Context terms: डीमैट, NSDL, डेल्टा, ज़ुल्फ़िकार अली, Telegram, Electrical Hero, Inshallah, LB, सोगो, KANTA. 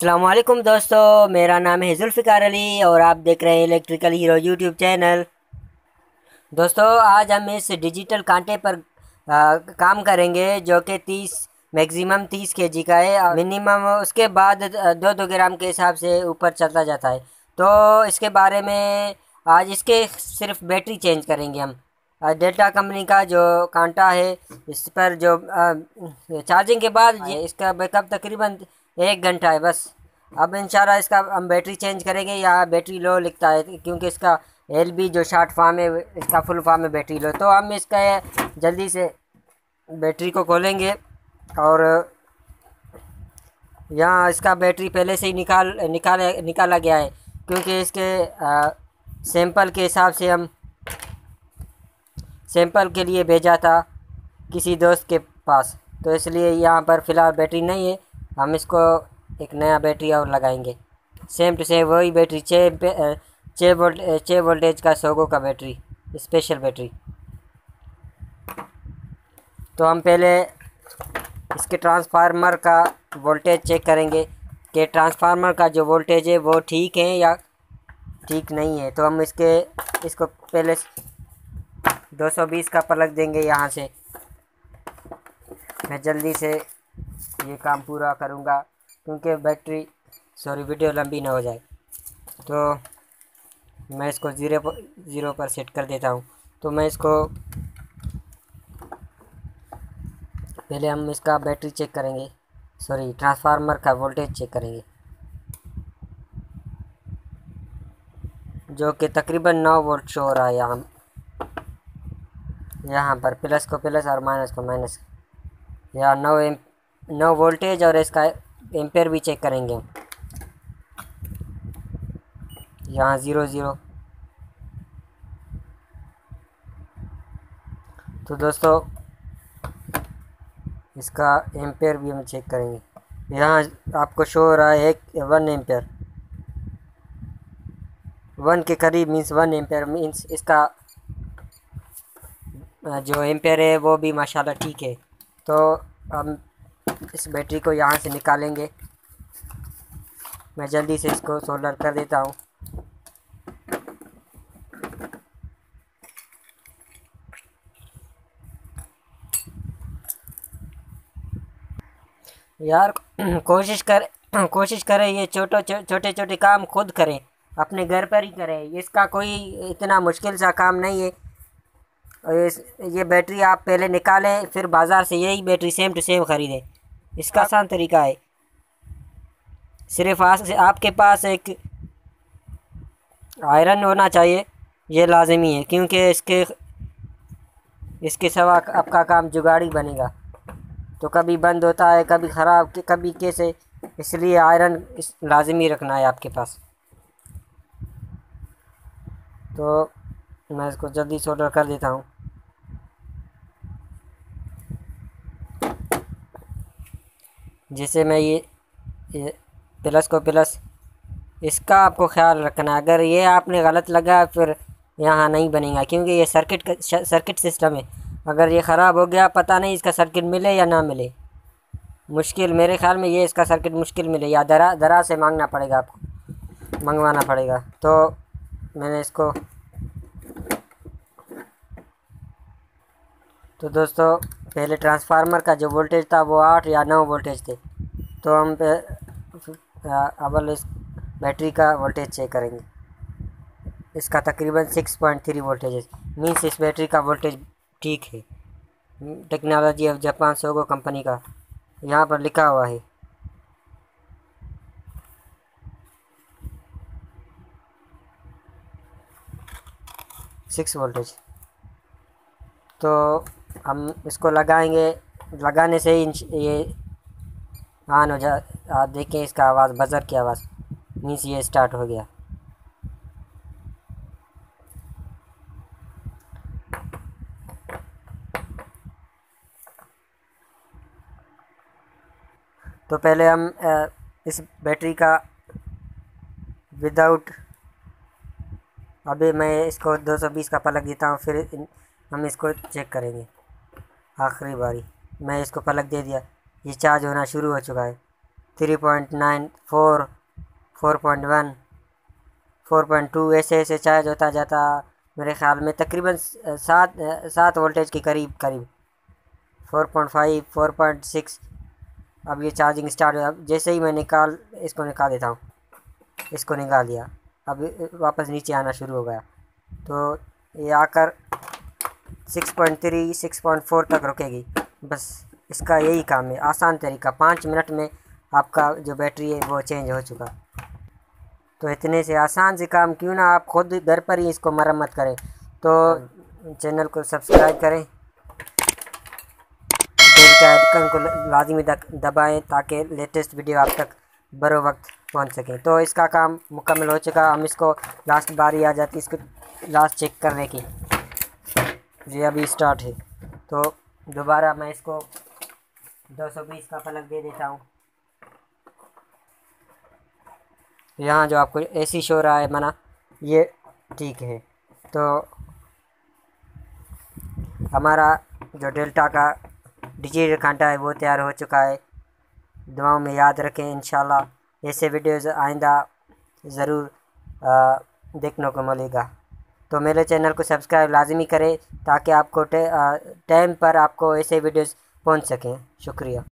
अस्सलाम वालेकुम दोस्तों, मेरा नाम है ज़ुल्फ़िकार अली और आप देख रहे हैं इलेक्ट्रिकल हीरो यूट्यूब चैनल। दोस्तों आज हम इस डिजिटल कांटे पर काम करेंगे जो कि 30 मैक्सिमम 30 केजी का है, मिनिमम उसके बाद 2 ग्राम के हिसाब से ऊपर चलता जाता है। तो इसके बारे में आज इसके सिर्फ बैटरी चेंज करेंगे हम। डेल्टा कंपनी का जो कांटा है इस पर जो चार्जिंग के बाद इसका बैकअप तकरीबन 1 घंटा है बस। अब इंशाल्लाह इसका हम बैटरी चेंज करेंगे। या बैटरी लो लिखता है क्योंकि इसका LB जो शॉर्ट फॉर्म है, इसका फुल फॉर्म है बैटरी लो। तो हम इसका जल्दी से बैटरी को खोलेंगे और यहाँ इसका बैटरी पहले से ही निकाला गया है क्योंकि इसके सैंपल के हिसाब से हम सैंपल के लिए भेजा था किसी दोस्त के पास, तो इसलिए यहाँ पर फ़िलहाल बैटरी नहीं है। हम इसको एक नया बैटरी और लगाएंगे, सेम टू सेम वही बैटरी 6 वोल्टेज का सोगो का बैटरी, स्पेशल बैटरी। तो हम पहले इसके ट्रांसफार्मर का वोल्टेज चेक करेंगे कि ट्रांसफार्मर का जो वोल्टेज है वो ठीक है या ठीक नहीं है। तो हम इसको पहले 220 का प्लग देंगे यहाँ से। मैं जल्दी से ये काम पूरा करूँगा क्योंकि बैटरी वीडियो लंबी ना हो जाए। तो मैं इसको 0 पर सेट कर देता हूँ। तो मैं इसको पहले हम इसका बैटरी चेक करेंगे, ट्रांसफार्मर का वोल्टेज चेक करेंगे जो कि तकरीबन 9 वोल्ट शो हो रहा है यहाँ पर, प्लस को प्लस और माइनस को माइनस। यहाँ 9 वोल्टेज और इसका एम्पेयर भी चेक करेंगे। यहाँ 0 0। तो दोस्तों इसका एम्पेयर भी हम चेक करेंगे। यहाँ आपको शो हो रहा है 1 एम्पेयर, 1 के करीब मीन्स 1 एम्पेयर मीन्स इसका जो एम्पेयर है वो भी माशाल्लाह ठीक है। तो हम इस बैटरी को यहाँ से निकालेंगे। मैं जल्दी से इसको सोल्डर कर देता हूँ। यार कोशिश करें ये छोटे काम खुद करें, अपने घर पर ही करें। इसका कोई इतना मुश्किल सा काम नहीं है। ये बैटरी आप पहले निकालें, फिर बाज़ार से यही बैटरी सेम टू सेम ख़रीदें। इसका आसान तरीका है। सिर्फ आपके पास एक आयरन होना चाहिए, ये लाजमी है क्योंकि इसके सिवा आपका काम जुगाड़ी बनेगा। तो कभी बंद होता है, कभी ख़राब, कभी कैसे, इसलिए आयरन लाजमी रखना है आपके पास। तो मैं इसको जल्दी सोल्डर कर देता हूँ। जैसे मैं ये प्लस को प्लस, इसका आपको ख्याल रखना। अगर ये आपने गलत लगा फिर यहाँ नहीं बनेगा क्योंकि ये सर्किट सिस्टम है। अगर ये ख़राब हो गया, पता नहीं इसका सर्किट मिले या ना मिले। मुश्किल मेरे ख्याल में ये इसका सर्किट मुश्किल मिले या दरा से मांगना पड़ेगा, आपको मंगवाना पड़ेगा। तो मैंने इसको, तो दोस्तों पहले ट्रांसफार्मर का जो वोल्टेज था वो 8 या 9 वोल्टेज थे। तो हम अबल इस बैटरी का वोल्टेज चेक करेंगे। इसका तकरीबन 6.3 वोल्टेज है मीन्स इस बैटरी का वोल्टेज ठीक है। Technology of Japan सोगो company का यहाँ पर लिखा हुआ है। Six voltage. तो हम इसको लगाएंगे, लगाने से ही ये ऑन हो जाए। आप देखें इसका आवाज़, बजर की आवाज़ मीन्स ये स्टार्ट हो गया। तो पहले हम इस बैटरी का विदाउट, अभी मैं इसको 220 का प्लग देता हूँ, फिर हम इसको चेक करेंगे आखिरी बारी। मैं इसको प्लग दे दिया, ये चार्ज होना शुरू हो चुका है। 3.94, 4.1, 4.2 ऐसे चार्ज होता जाता मेरे ख़्याल में तकरीबन 7 वोल्टेज के करीब 4.5, 4.6। अब ये चार्जिंग स्टार्ट हो। अब जैसे ही मैं इसको निकाल देता हूँ, इसको निकाल दिया, अब वापस नीचे आना शुरू हो गया। तो ये आकर 6.3, 6.4 तक रुकेगी। बस इसका यही काम है, आसान तरीका। 5 मिनट में आपका जो बैटरी है वो चेंज हो चुका। तो इतने से आसान से काम क्यों ना आप खुद घर पर ही इसको मरम्मत करें। तो चैनल को सब्सक्राइब करें, बेल के आइकन को लाजिमी दबाएं ताकि लेटेस्ट वीडियो आप तक बरो वक्त पहुंच सके। तो इसका काम मुकम्मल हो चुका। हम इसको लास्ट बारी आ जाती इसको लास्ट चेक करने की। ये अभी स्टार्ट है। तो दोबारा मैं इसको 220 का प्लग दे देता हूँ। यहाँ जो आपको एसी शो रहा है मना, ये ठीक है। तो हमारा जो डेल्टा का डिजिटल कांटा है वो तैयार हो चुका है। दुआओं में याद रखें। इंशाल्लाह ऐसे वीडियोज़ आइंदा ज़रूर देखने को मिलेगा। तो मेरे चैनल को सब्सक्राइब लाजमी करें ताकि आपको टाइम पर आपको ऐसे वीडियोज़ पहुंच सकें। शुक्रिया।